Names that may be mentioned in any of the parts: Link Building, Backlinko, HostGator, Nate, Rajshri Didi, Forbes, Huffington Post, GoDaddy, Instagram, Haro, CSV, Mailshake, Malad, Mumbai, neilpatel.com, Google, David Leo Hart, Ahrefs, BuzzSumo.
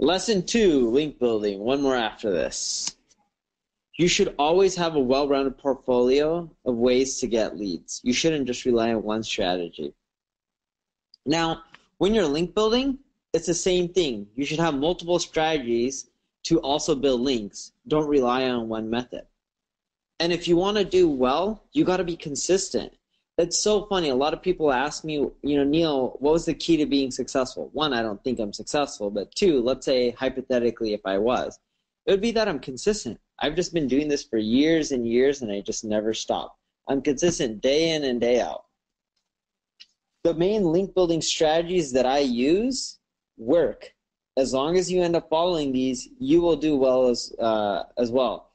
Lesson 2, link building. One more after this. You should always have a well-rounded portfolio of ways to get leads. You shouldn't just rely on one strategy. Now, when you're link building, it's the same thing. You should have multiple strategies to also build links. Don't rely on one method. And if you want to do well, you got to be consistent. It's so funny. A lot of people ask me, you know, Neil, what was the key to being successful? One, I don't think I'm successful, but two, let's say hypothetically if I was, it would be that I'm consistent. I've just been doing this for years and years, and I just never stop. I'm consistent day in and day out. The main link building strategies that I use work. As long as you end up following these, you will do well as well.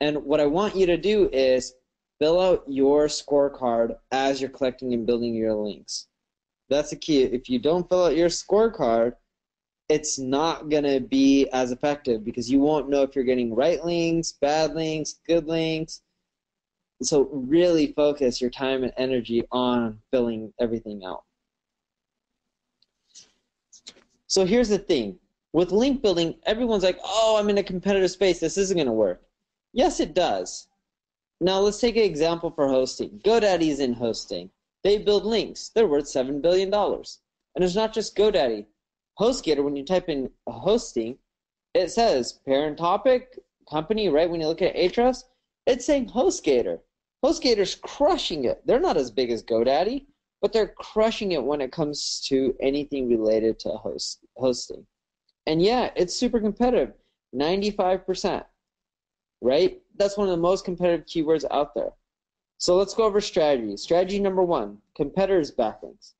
And what I want you to do is fill out your scorecard as you're collecting and building your links. That's the key. If you don't fill out your scorecard, it's not going to be as effective because you won't know if you're getting right links, bad links, good links. So really focus your time and energy on filling everything out. So here's the thing. With link building, everyone's like, oh, I'm in a competitive space. This isn't going to work. Yes, it does. Now let's take an example for hosting. GoDaddy's in hosting. They build links. They're worth $7 billion. And it's not just GoDaddy. HostGator, when you type in hosting, it says parent topic, company, right? When you look at Ahrefs, it's saying HostGator. HostGator's crushing it. They're not as big as GoDaddy, but they're crushing it when it comes to anything related to hosting. And yeah, it's super competitive, 95%, right? That's one of the most competitive keywords out there. So let's go over strategy. Strategy number 1, competitors' backlinks.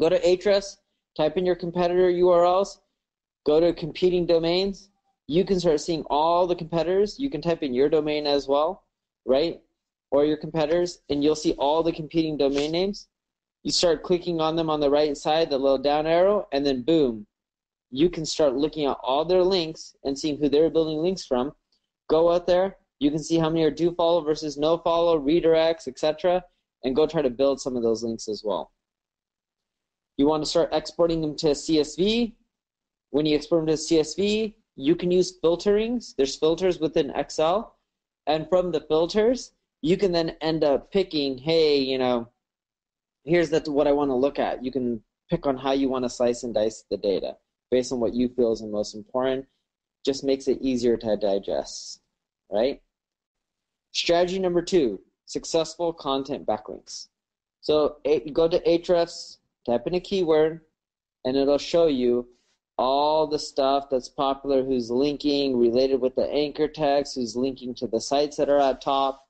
Go to Ahrefs, type in your competitor URLs, go to competing domains. You can start seeing all the competitors. You can type in your domain as well, right? Or your competitors, and you'll see all the competing domain names. You start clicking on them on the right side, the little down arrow, and then boom. You can start looking at all their links and seeing who they're building links from. Go out there. You can see how many are do follow versus no follow, redirects, etc., and go try to build some of those links as well. You want to start exporting them to CSV. When you export them to CSV, you can use filterings. There's filters within Excel. And from the filters, you can then end up picking, hey, you know, here's what I want to look at. You can pick on how you want to slice and dice the data based on what you feel is the most important. Just makes it easier to digest, right? Strategy number 2, successful content backlinks. So go to Ahrefs, type in a keyword, and it'll show you all the stuff that's popular, who's linking, related with the anchor text, who's linking to the sites that are at top.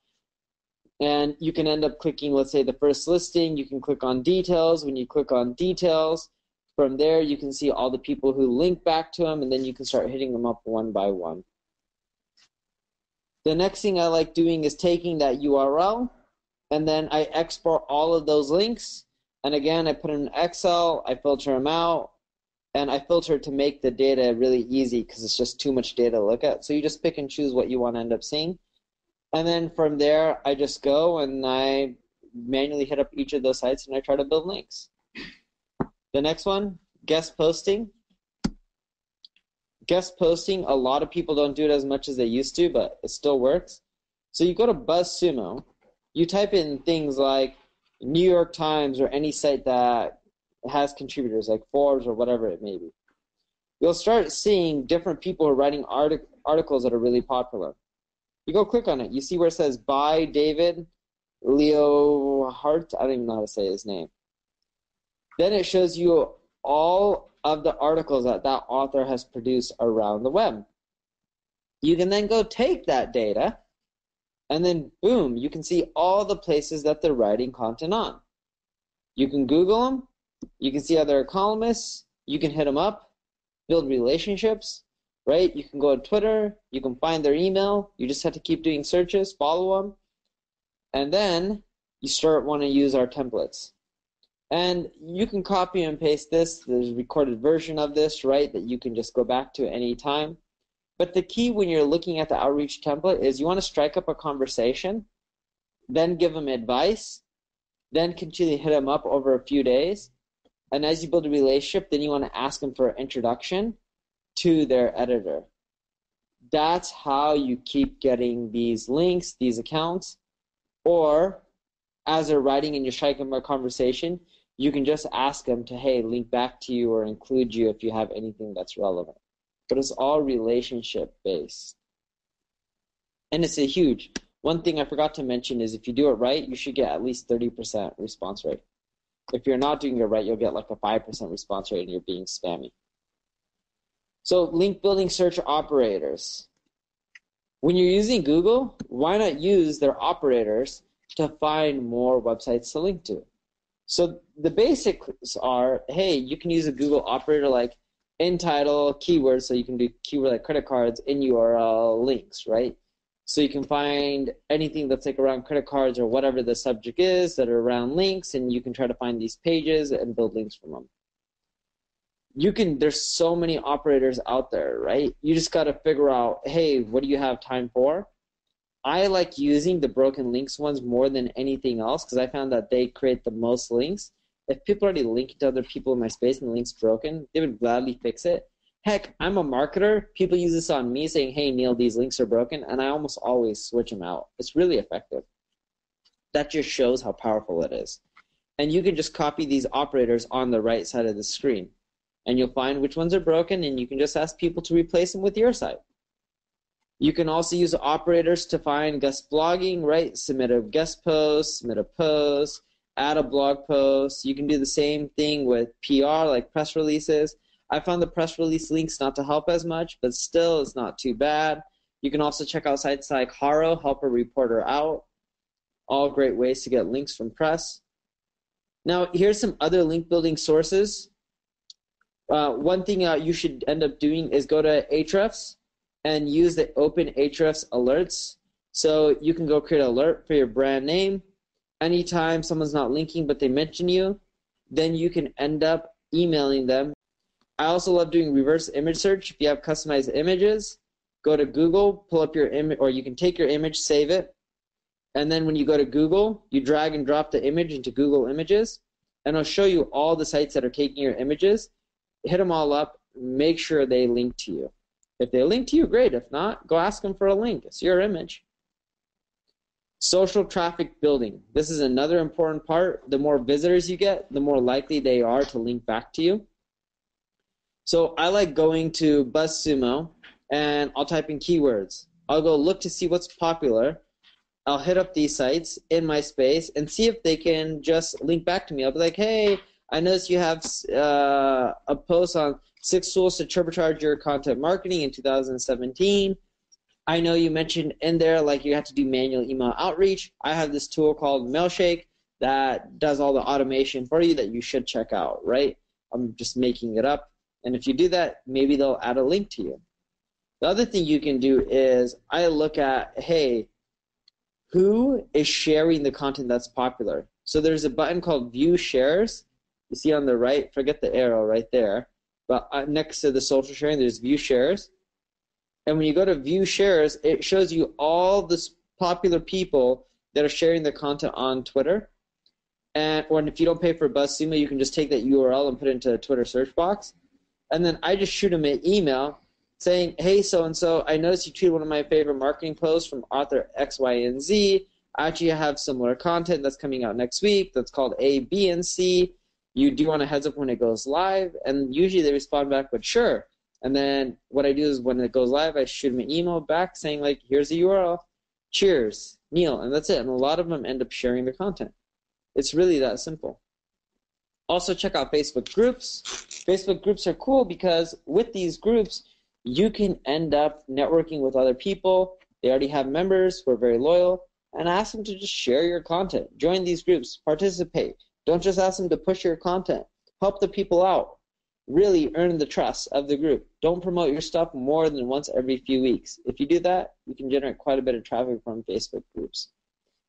And you can end up clicking, let's say, the first listing. You can click on details. When you click on details, from there you can see all the people who link back to them, and then you can start hitting them up one by one. The next thing I like doing is taking that URL, and then I export all of those links. And again, I put in Excel, I filter them out, and I filter to make the data really easy because it's just too much data to look at. So you just pick and choose what you want to end up seeing. And then from there, I just go and I manually hit up each of those sites and I try to build links. The next one, guest posting. Guest posting, a lot of people don't do it as much as they used to, but it still works. So you go to BuzzSumo, you type in things like New York Times or any site that has contributors like Forbes or whatever it may be. You'll start seeing different people who are writing articles that are really popular. You go click on it. You see where it says by David Leo Hart. I don't even know how to say his name. Then it shows you all of the articles that that author has produced around the web. You can then go take that data, and then boom, you can see all the places that they're writing content on. You can Google them, you can see other columnists, you can hit them up, build relationships, right? You can go on Twitter, you can find their email, you just have to keep doing searches, follow them, and then you start wanting to use our templates. And you can copy and paste this, there's a recorded version of this, right, that you can just go back to at any time. But the key when you're looking at the outreach template is you want to strike up a conversation, then give them advice, then continue to hit them up over a few days. And as you build a relationship, then you want to ask them for an introduction. to their editor. That's how you keep getting these links, these accounts, or as they're writing in your Shikemar conversation, you can just ask them to, hey, link back to you or include you if you have anything that's relevant. But it's all relationship-based. And it's a huge. One thing I forgot to mention is if you do it right, you should get at least 30% response rate. If you're not doing it right, you'll get like a 5% response rate and you're being spammy. So link building search operators. When you're using Google, why not use their operators to find more websites to link to? So the basics are, hey, you can use a Google operator like in title, keywords, so you can do keyword like credit cards in URL links, right? So you can find anything that's like around credit cards or whatever the subject is that are around links, and you can try to find these pages and build links from them. You can, there's so many operators out there, right? You just got to figure out, hey, what do you have time for? I like using the broken links ones more than anything else because I found that they create the most links. If people already link to other people in my space and the link's broken, they would gladly fix it. Heck, I'm a marketer. People use this on me saying, hey, Neil, these links are broken, and I almost always switch them out. It's really effective. That just shows how powerful it is. And you can just copy these operators on the right side of the screen, and you'll find which ones are broken, and you can just ask people to replace them with your site. You can also use operators to find guest blogging, right? Submit a guest post, submit a post, add a blog post. You can do the same thing with PR, like press releases. I found the press release links not to help as much, but still it's not too bad. You can also check out sites like Haro, Help a Reporter Out. All great ways to get links from press. Now, here's some other link building sources. One thing you should end up doing is go to Ahrefs and use the open Ahrefs alerts. So you can go create an alert for your brand name. Anytime someone's not linking but they mention you, then you can end up emailing them. I also love doing reverse image search. If you have customized images, go to Google, pull up your image, or you can take your image, save it, and then when you go to Google, you drag and drop the image into Google Images, and it'll show you all the sites that are taking your images. Hit them all up. Make sure they link to you. If they link to you, great. If not, go ask them for a link. It's your image. Social traffic building. This is another important part. The more visitors you get, the more likely they are to link back to you. So I like going to BuzzSumo, and I'll type in keywords. I'll go look to see what's popular. I'll hit up these sites in my space and see if they can just link back to me. I'll be like, hey, I noticed you have a post on 6 tools to turbocharge your content marketing in 2017. I know you mentioned in there like you have to do manual email outreach. I have this tool called Mailshake that does all the automation for you that you should check out, right? I'm just making it up. And if you do that, maybe they'll add a link to you. The other thing you can do is I look at, hey, who is sharing the content that's popular? So there's a button called View Shares. You see on the right, forget the arrow right there, but next to the social sharing, there's View Shares. And when you go to View Shares, it shows you all the popular people that are sharing their content on Twitter. Or if you don't pay for BuzzSumo, you can just take that URL and put it into a Twitter search box. And then I just shoot them an email saying, hey, so-and-so, I noticed you tweeted one of my favorite marketing posts from author X, Y, and Z. I actually have similar content that's coming out next week that's called A, B, and C. You do want a heads up when it goes live. And usually they respond back with sure. And then what I do is when it goes live, I shoot them an email back saying, like, here's the URL. Cheers, Neil. And that's it. And a lot of them end up sharing their content. It's really that simple. Also, check out Facebook groups. Facebook groups are cool because with these groups, you can end up networking with other people. They already have members who are very loyal. And ask them to just share your content. Join these groups. Participate. Don't just ask them to push your content. Help the people out. Really earn the trust of the group. Don't promote your stuff more than once every few weeks. If you do that, you can generate quite a bit of traffic from Facebook groups.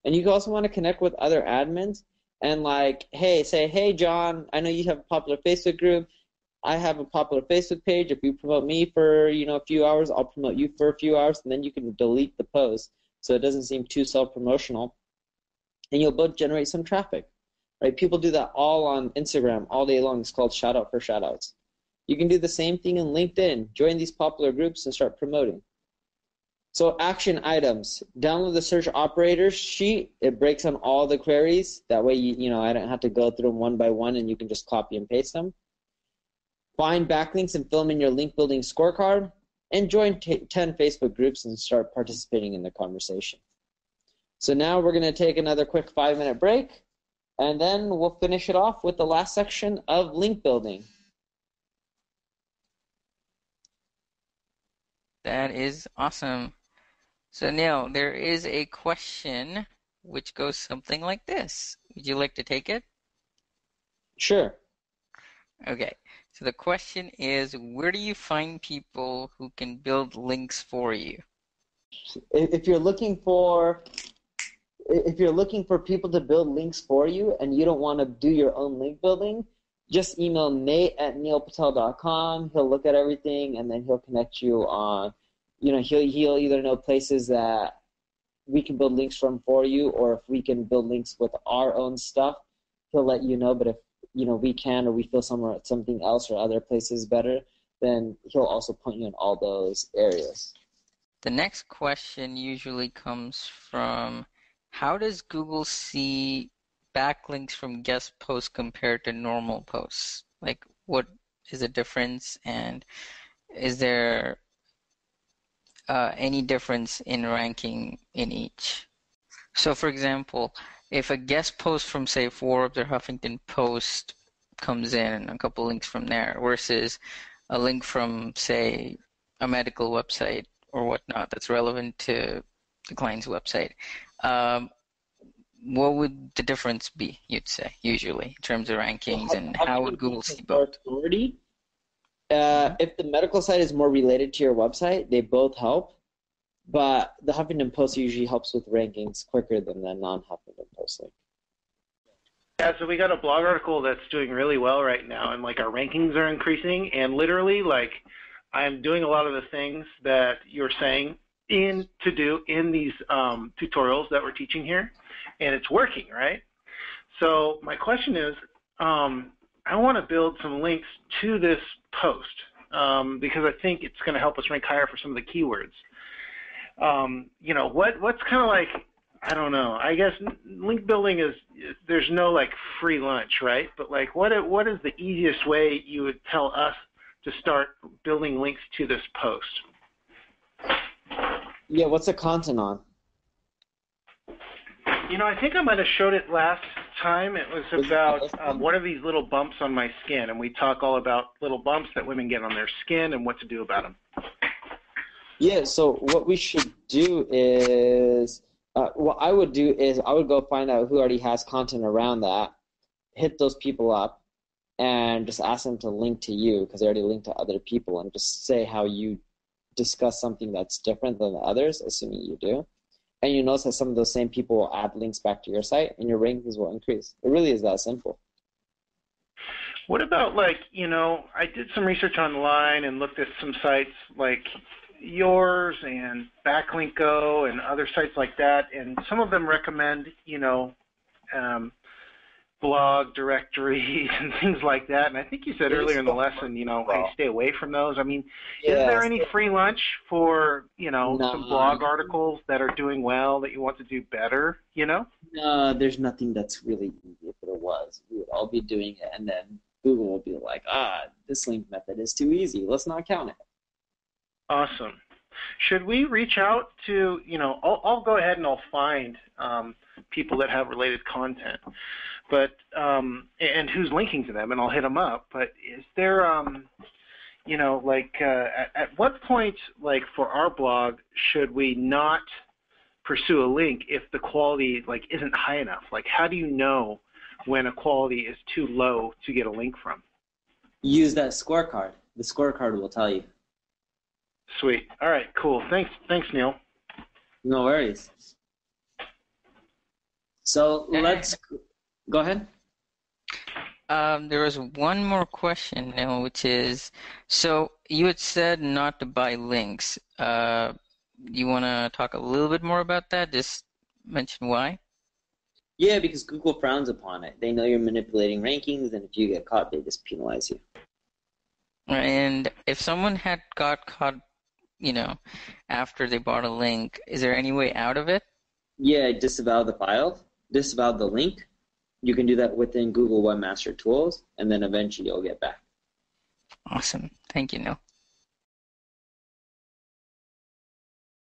And you also want to connect with other admins. And like, hey, say, hey, John, I know you have a popular Facebook group. I have a popular Facebook page. If you promote me for, a few hours, I'll promote you for a few hours, and then you can delete the post so it doesn't seem too self-promotional. And you'll both generate some traffic, right? People do that all on Instagram all day long. It's called shout out for shout outs. You can do the same thing in LinkedIn. Join these popular groups and start promoting. So action items. Download the search operators sheet. It breaks down all the queries. That way, you know, I don't have to go through them one by one, and you can just copy and paste them. Find backlinks and fill in your link building scorecard. And join 10 Facebook groups and start participating in the conversation. So now we're going to take another quick 5-minute break, and then we'll finish it off with the last section of link building. That is awesome. So now there is a question which goes something like this. Would you like to take it? Sure. Okay. So the question is, where do you find people who can build links for you? If you're looking for people to build links for you and you don't want to do your own link building, just email Nate at neilpatel.com. He'll look at everything, and then he'll connect you on, he'll either know places that we can build links from for you, or if we can build links with our own stuff, he'll let you know. But if, we can, or we feel something else or other places better, then he'll also point you in all those areas. The next question usually comes from, how does Google see backlinks from guest posts compared to normal posts? Like, what is the difference, and is there any difference in ranking in each? So, for example, if a guest post from, say, Forbes or Huffington Post comes in, a couple links from there, versus a link from, say, a medical website or whatnot that's relevant to the client's website, what would the difference be, you'd say, usually, in terms of rankings, and how would Google see both? If the medical site is more related to your website, they both help, but the Huffington Post usually helps with rankings quicker than the non-Huffington Post link. Yeah, so we got a blog article that's doing really well right now, and, our rankings are increasing, and literally, I'm doing a lot of the things that you're saying to do in these tutorials that we're teaching here, and it's working, right? So my question is, I want to build some links to this post because I think it's going to help us rank higher for some of the keywords. What's kind of I don't know. I guess link building is there's no free lunch, right? But what is the easiest way you would tell us to start building links to this post? Yeah, what's the content on? I think I might have showed it last time. It was about one of these little bumps on my skin, and we talk all about little bumps that women get on their skin and what to do about them. Yeah, so what we should do is, what I would do is I would go find out who already has content around that, hit those people up, and just ask them to link to you because they already linked to other people, and just say how you discuss something that's different than the others, assuming you do. And you notice that some of those same people will add links back to your site, and your rankings will increase. It really is that simple. What about, I did some research online and looked at some sites like yours and Backlinko and other sites like that, and some of them recommend, blog directories and things like that. And I think you said earlier in the lesson, hey, stay away from those. I mean, yeah. Is there any free lunch for, some blog articles that are doing well that you want to do better, No, there's nothing that's really easy. If there was, we would all be doing it, and then Google will be like, this link method is too easy. Let's not count it. Awesome. Should we reach out to, I'll go ahead and I'll find people that have related content, but and who's linking to them, and I'll hit them up. But is there, at what point, for our blog, should we not pursue a link if the quality isn't high enough? How do you know when a quality is too low to get a link from? Use that scorecard. The scorecard will tell you. Sweet. All right. Cool. Thanks, Neil. No worries. So let's go ahead. There is one more question now, which is, so you had said not to buy links. You want to talk a little bit more about that? Just mention why. Yeah, because Google frowns upon it. They know you're manipulating rankings, and if you get caught, they just penalize you. And if someone had got caught, you know, after they bought a link, is there any way out of it? Yeah, disavow the file, disavow the link. You can do that within Google Webmaster Tools, and then eventually you'll get back. Awesome. Thank you, Neil.